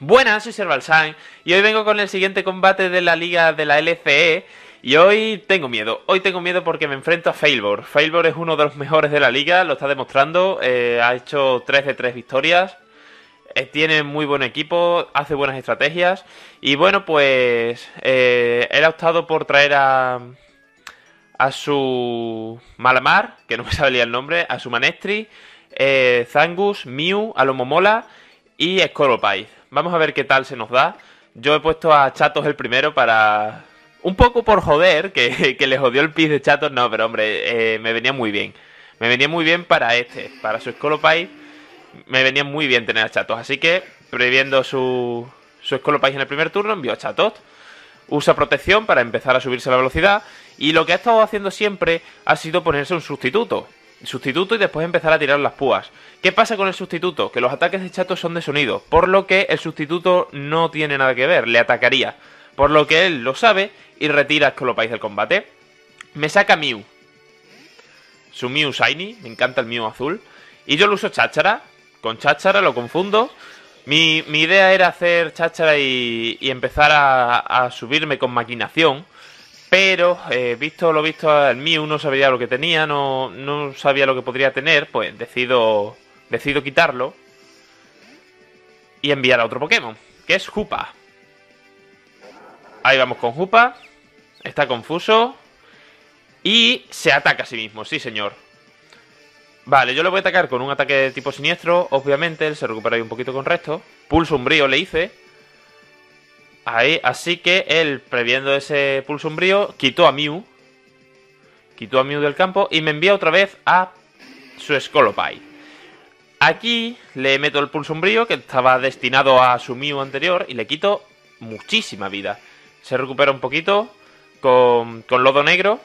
Buenas, soy Servalsanz y hoy vengo con el siguiente combate de la liga de la LCE. Y hoy tengo miedo porque me enfrento a Failbor. Failbor es uno de los mejores de la liga, lo está demostrando, ha hecho 3 de 3 victorias, tiene muy buen equipo, hace buenas estrategias. Y bueno, pues él ha optado por traer a su Malamar, que no me sabía el nombre, a su Manestri, Zangoose, Mew, Alomomola y Scoropie. Vamos a ver qué tal se nos da. Yo he puesto a Chatos el primero para... un poco por joder, que le jodió el pis de Chatos. No, pero hombre, me venía muy bien. Me venía muy bien para este, para su Scoropie. Me venía muy bien tener a Chatos. Así que, previendo su Scoropie en el primer turno, envió a Chatot. Usa protección para empezar a subirse la velocidad. Y lo que ha estado haciendo siempre ha sido ponerse un sustituto. Y después empezar a tirar las púas. ¿Qué pasa con el sustituto? Que los ataques de Chatos son de sonido, por lo que el sustituto no tiene nada que ver, le atacaría, por lo que él lo sabe y retira a Scoropie del combate. Me saca Mew, su Mew Shiny, me encanta el Mew azul, y yo lo uso Cháchara. Con Cháchara lo confundo. Mi idea era hacer Cháchara y empezar a subirme con maquinación. Pero, visto lo visto, el Mew no sabía lo que tenía, no sabía lo que podría tener, pues decido quitarlo y enviar a otro Pokémon, que es Hoopa. Ahí vamos con Hoopa, está confuso y se ataca a sí mismo, sí señor. Vale, yo le voy a atacar con un ataque de tipo siniestro, obviamente, él se recupera ahí un poquito con resto. Pulso Umbrío le hice. Ahí, así que él, previendo ese Pulso Umbrío, quitó a Mew del campo y me envía otra vez a su Scoropie. Aquí le meto el Pulso Umbrío, que estaba destinado a su Mew anterior, y le quito muchísima vida. Se recupera un poquito con Lodo Negro.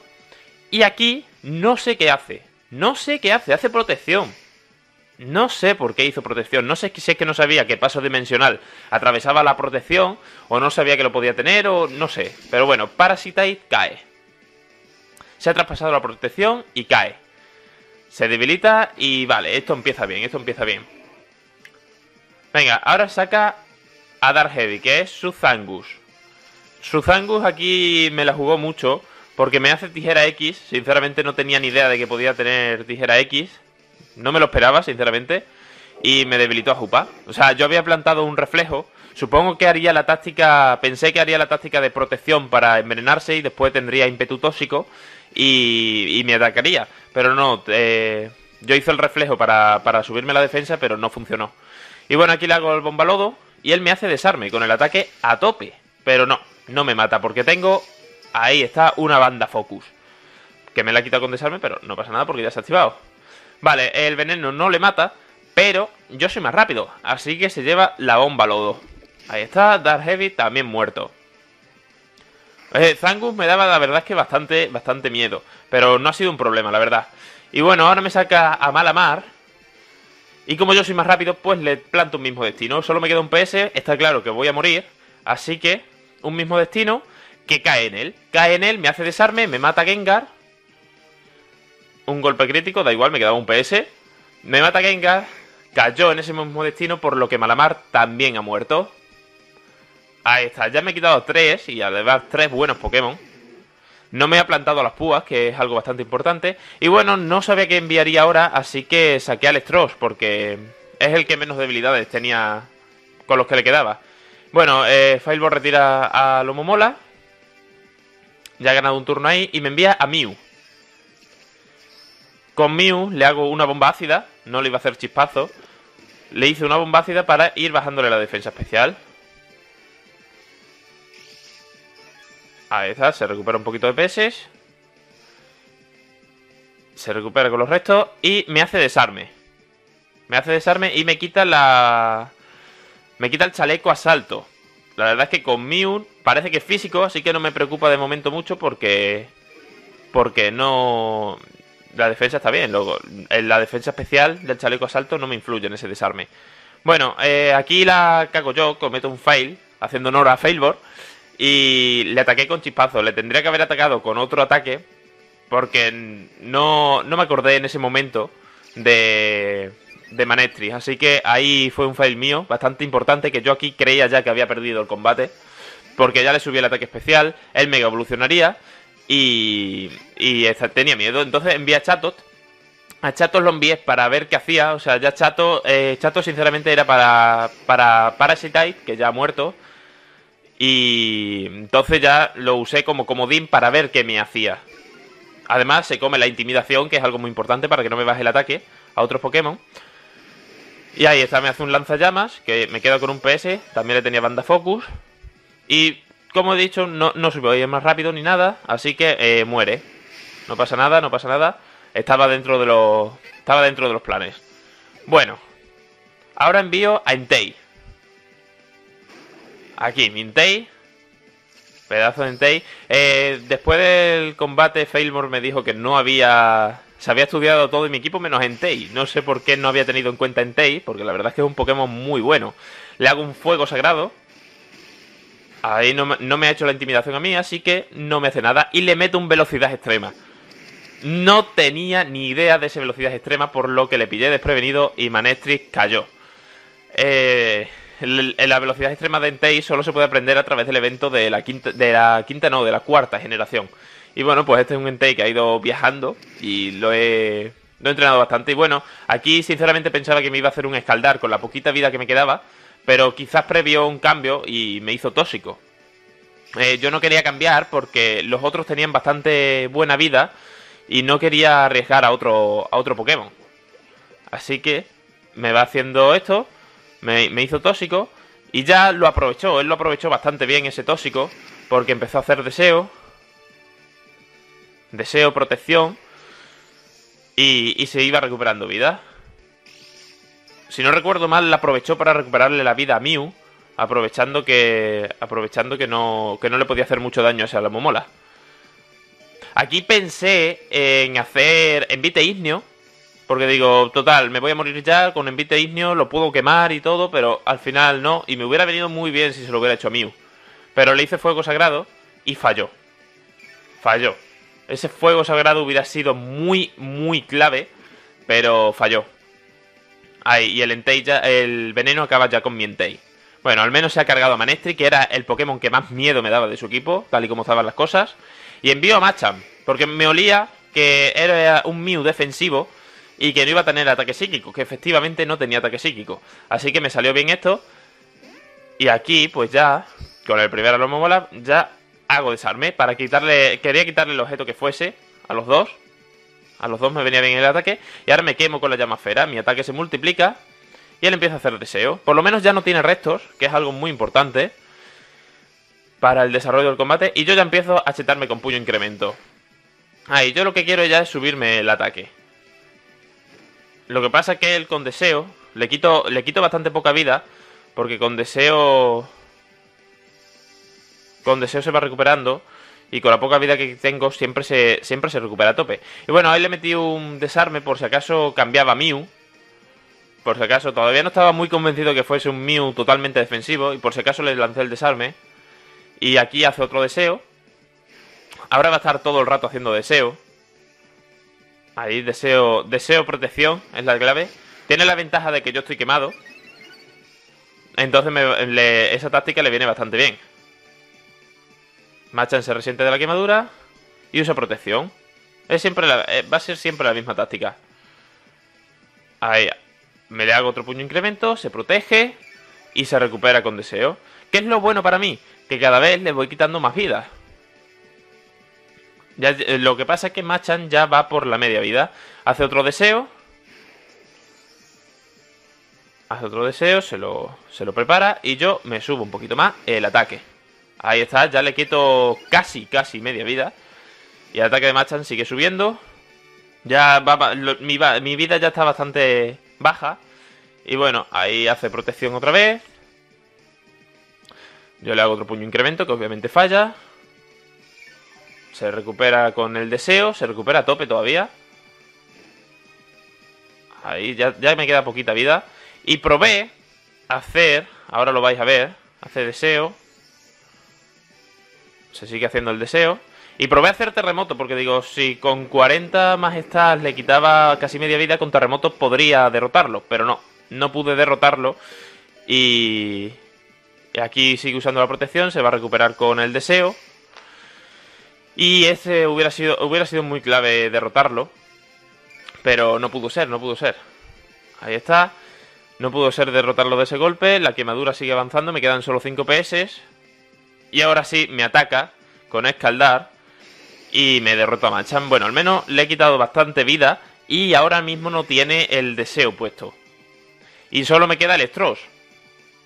Y aquí no sé qué hace. Hace protección. No sé por qué hizo protección. No sé si es que no sabía que paso dimensional atravesaba la protección, o no sabía que lo podía tener, o no sé. Pero bueno, Parasite cae. Se ha traspasado la protección y cae. Se debilita y vale, esto empieza bien. Venga, ahora saca a Dark Heavy, que es su Zangoose. Su Zangoose aquí me la jugó mucho porque me hace tijera X. Sinceramente no tenía ni idea de que podía tener tijera X. No me lo esperaba, sinceramente. Y me debilitó a Hoopa. O sea, yo había plantado un reflejo. Supongo que haría la táctica... pensé que haría la táctica de protección para envenenarse y después tendría ímpetu tóxico y me atacaría. Pero no, yo hice el reflejo para subirme la defensa, pero no funcionó. Y bueno, aquí le hago el bombalodo y él me hace desarme con el ataque a tope. Pero no me mata porque tengo... ahí está una banda focus, que me la ha quitado con desarme, pero no pasa nada porque ya se ha activado. Vale, el veneno no le mata, pero yo soy más rápido, así que se lleva la bomba lodo. Ahí está, Dark Heavy también muerto. Zangoose me daba, la verdad es que bastante miedo, pero no ha sido un problema, la verdad. Y bueno, ahora me saca a Malamar, y como yo soy más rápido, pues le planto un mismo destino. Solo me queda un PS, está claro que voy a morir, así que un mismo destino que cae en él. Me hace desarme, me mata Gengar. Un golpe crítico, da igual, me quedaba un PS. Me mata Gengar, cayó en ese mismo destino, por lo que Malamar también ha muerto. Ahí está, ya me he quitado 3 y además 3 buenos Pokémon. No me ha plantado las púas, que es algo bastante importante. Y bueno, no sabía qué enviaría ahora, así que saqué a Electros, porque es el que menos debilidades tenía con los que le quedaba. Bueno, Failbor retira a Alomomola. Ya ha ganado un turno ahí y me envía a Mew. Con Mew le hago una bomba ácida, no le iba a hacer chispazo. Le hice una bomba ácida para ir bajándole la defensa especial. Ahí está, se recupera un poquito de PS. Se recupera con los restos y me hace desarme. Y me quita la... me quita el chaleco asalto. La verdad es que con Mew parece que es físico, así que no me preocupa de momento mucho porque... no... la defensa está bien, luego la defensa especial del chaleco asalto no me influye en ese desarme. Bueno, aquí la cago yo, cometo un fail, haciendo honor a Failbor, y le ataqué con chispazo. Le tendría que haber atacado con otro ataque, porque no me acordé en ese momento de de Manestri. Así que ahí fue un fail mío bastante importante, que yo aquí creía ya que había perdido el combate, porque ya le subí el ataque especial, él mega evolucionaría y tenía miedo. Entonces envié a Chatot. A Chatos lo envié para ver qué hacía. O sea, ya Chatos, Chatos sinceramente era para Parasite, que ya ha muerto. Y entonces ya lo usé como comodín para ver qué me hacía. Además se come la intimidación, que es algo muy importante para que no me baje el ataque a otros Pokémon. Y ahí está, me hace un lanzallamas, que me quedo con un PS. También le tenía banda focus. Y como he dicho, no subió ahí más rápido ni nada. Así que muere. No pasa nada, no pasa nada. Estaba dentro de los planes. Bueno, ahora envío a Entei. Aquí, mi Entei. Pedazo de Entei. Después del combate, Failbor me dijo que no había... Se había estudiado todo en mi equipo menos Entei. No sé por qué no había tenido en cuenta Entei, porque la verdad es que es un Pokémon muy bueno. Le hago un fuego sagrado. Ahí no me ha hecho la intimidación a mí, así que no me hace nada. Y le meto un velocidad extrema. No tenía ni idea de esa velocidad extrema, por lo que le pillé desprevenido y Manectric cayó. La velocidad extrema de Entei solo se puede aprender a través del evento de la cuarta generación. Y bueno, pues este es un Entei que ha ido viajando y lo he entrenado bastante. Y bueno, aquí sinceramente pensaba que me iba a hacer un escaldar con la poquita vida que me quedaba, pero quizás previó un cambio y me hizo tóxico. Yo no quería cambiar porque los otros tenían bastante buena vida y no quería arriesgar a otro Pokémon. Así que me va haciendo esto. Me hizo tóxico. Y ya lo aprovechó. Él lo aprovechó bastante bien ese tóxico, porque empezó a hacer deseo. Deseo, protección. Y se iba recuperando vida. Si no recuerdo mal, la aprovechó para recuperarle la vida a Mew. Aprovechando que no le podía hacer mucho daño a esa Alomomola. Aquí pensé en hacer envite ignio, porque digo, total, me voy a morir ya, con envite ignio lo puedo quemar y todo, pero al final no, y me hubiera venido muy bien si se lo hubiera hecho a Mew. Pero le hice fuego sagrado y falló. Falló. Ese fuego sagrado hubiera sido muy, muy clave, pero falló. Ahí, y el Entei ya, el veneno acaba ya con mi Entei. Bueno, al menos se ha cargado a Manestri, que era el Pokémon que más miedo me daba de su equipo, tal y como estaban las cosas. Y envío a Machamp, porque me olía que era un Mew defensivo y que no iba a tener ataque psíquico, que efectivamente no tenía ataque psíquico. Así que me salió bien esto. Y aquí, pues ya, con el primer Alomomola, ya hago desarme para quitarle... Quería quitarle el objeto que fuese a los dos. A los dos me venía bien el ataque. Y ahora me quemo con la llamasfera, mi ataque se multiplica y él empieza a hacer deseo. Por lo menos ya no tiene restos, que es algo muy importante para el desarrollo del combate. Y yo ya empiezo a chetarme con puño incremento. Ahí, yo lo que quiero ya es subirme el ataque. Lo que pasa es que él con deseo le quito bastante poca vida, porque con deseo se va recuperando, y con la poca vida que tengo siempre se recupera a tope. Y bueno, ahí le metí un desarme por si acaso cambiaba a Mew. Por si acaso, todavía no estaba muy convencido que fuese un Mew totalmente defensivo, y por si acaso le lancé el desarme. Y aquí hace otro deseo. Ahora va a estar todo el rato haciendo deseo. Ahí, deseo, protección es la clave. Tiene la ventaja de que yo estoy quemado. Entonces esa táctica le viene bastante bien. Machan se resiente de la quemadura y usa protección. Va a ser siempre la misma táctica. Ahí, me le hago otro puño incremento, se protege y se recupera con deseo. ¿Qué es lo bueno para mí? Que cada vez le voy quitando más vida. Ya, lo que pasa es que Machamp ya va por la media vida. Hace otro deseo. Hace otro deseo, se lo prepara. Y yo me subo un poquito más el ataque. Ahí está, ya le quito casi media vida. Y el ataque de Machamp sigue subiendo. Ya mi vida ya está bastante baja. Y bueno, ahí hace protección otra vez. Yo le hago otro puño incremento, que obviamente falla. Se recupera con el deseo. Se recupera a tope todavía. Ahí, ya me queda poquita vida. Y probé hacer... Ahora lo vais a ver. Hace deseo. Se sigue haciendo el deseo. Y probé a hacer terremoto, porque digo, si con 40 majestad le quitaba casi media vida, con terremoto podría derrotarlo. Pero no, no pude derrotarlo. Y aquí sigue usando la protección, se va a recuperar con el deseo. Y ese hubiera sido muy clave derrotarlo. Pero no pudo ser, no pudo ser. Ahí está. No pudo ser derrotarlo de ese golpe. La quemadura sigue avanzando, me quedan solo 5 PS. Y ahora sí, me ataca con escaldar. Y me derrota a Machamp. Bueno, al menos le he quitado bastante vida. Y ahora mismo no tiene el deseo puesto. Y solo me queda Electros.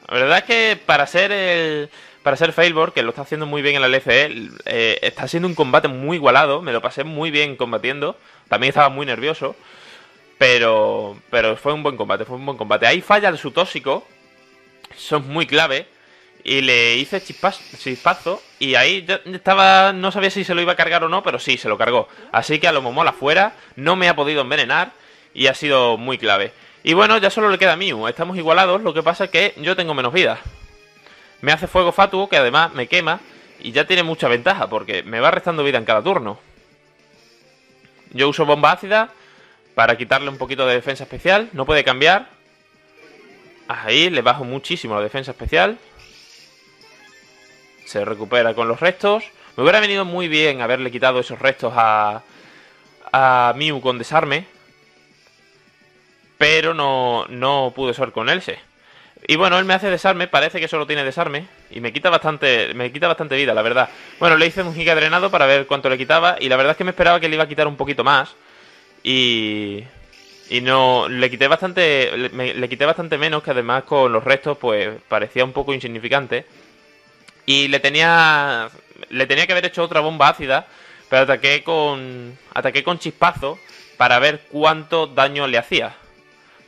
La verdad es que para ser Failbor, que lo está haciendo muy bien en la LCE, está siendo un combate muy igualado. Me lo pasé muy bien combatiendo. También estaba muy nervioso. Pero fue un buen combate, fue un buen combate. Ahí falla su tóxico. Son muy clave. Y le hice chispazo. Y ahí estaba. No sabía si se lo iba a cargar o no, pero sí, se lo cargó. Así que Alomomola fuera. No me ha podido envenenar. Y ha sido muy clave. Y bueno, ya solo le queda a Mew. Estamos igualados. Lo que pasa es que yo tengo menos vida. Me hace fuego fatuo, que además me quema. Y ya tiene mucha ventaja, porque me va restando vida en cada turno. Yo uso bomba ácida para quitarle un poquito de defensa especial. No puede cambiar. Ahí le bajo muchísimo la defensa especial. Se recupera con los restos. Me hubiera venido muy bien haberle quitado esos restos a Mew con desarme. Pero no pude usar con Else. Y bueno, él me hace desarme. Parece que solo tiene desarme. Y me quita bastante vida, la verdad. Bueno, le hice un giga drenado para ver cuánto le quitaba. Y la verdad es que me esperaba que le iba a quitar un poquito más. Y no le quité bastante menos, que además con los restos pues parecía un poco insignificante. Y le tenía que haber hecho otra bomba ácida, pero ataqué con chispazo para ver cuánto daño le hacía.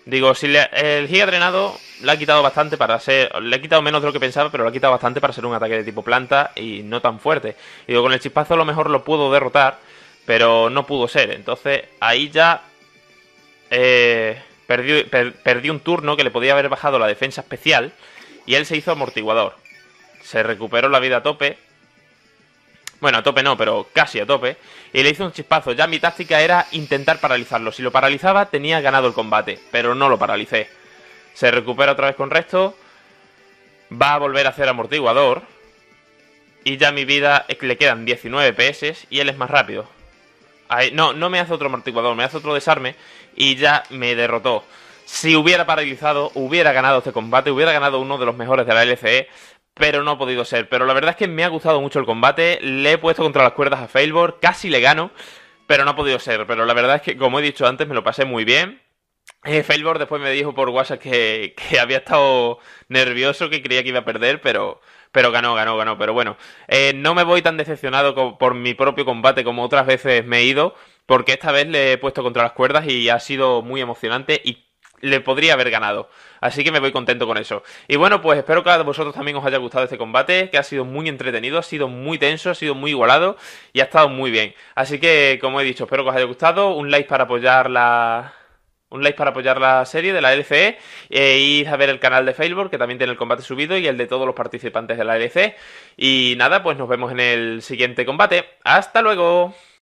Digo, si el giga drenado le ha quitado bastante para ser... Le he quitado menos de lo que pensaba, pero le ha quitado bastante para ser un ataque de tipo planta y no tan fuerte. Digo, con el chispazo a lo mejor lo puedo derrotar. Pero no pudo ser, entonces ahí ya perdí un turno que le podía haber bajado la defensa especial. Y él se hizo amortiguador. Se recuperó la vida a tope. Bueno, a tope no, pero casi a tope. Y le hizo un chispazo. Ya mi táctica era intentar paralizarlo. Si lo paralizaba tenía ganado el combate, pero no lo paralicé. Se recupera otra vez con resto. Va a volver a hacer amortiguador. Y ya mi vida le quedan 19 PS y él es más rápido. Ahí, no me hace otro amortiguador, me hace otro desarme y ya me derrotó. Si hubiera paralizado, hubiera ganado este combate, hubiera ganado uno de los mejores de la LCE, pero no ha podido ser. Pero la verdad es que me ha gustado mucho el combate, le he puesto contra las cuerdas a Failbor, casi le gano, pero no ha podido ser. Pero la verdad es que, como he dicho antes, me lo pasé muy bien. Failbor después me dijo por WhatsApp que había estado nervioso, que creía que iba a perder, pero ganó. Pero bueno, no me voy tan decepcionado por mi propio combate como otras veces me he ido, porque esta vez le he puesto contra las cuerdas y ha sido muy emocionante y le podría haber ganado. Así que me voy contento con eso. Y bueno, pues espero que a vosotros también os haya gustado este combate, que ha sido muy entretenido, ha sido muy tenso, ha sido muy igualado y ha estado muy bien. Así que, como he dicho, espero que os haya gustado. Un like para apoyar la serie de la LCE. Id a ver el canal de Failbor, que también tiene el combate subido, y el de todos los participantes de la LCE. Y nada, pues nos vemos en el siguiente combate. ¡Hasta luego!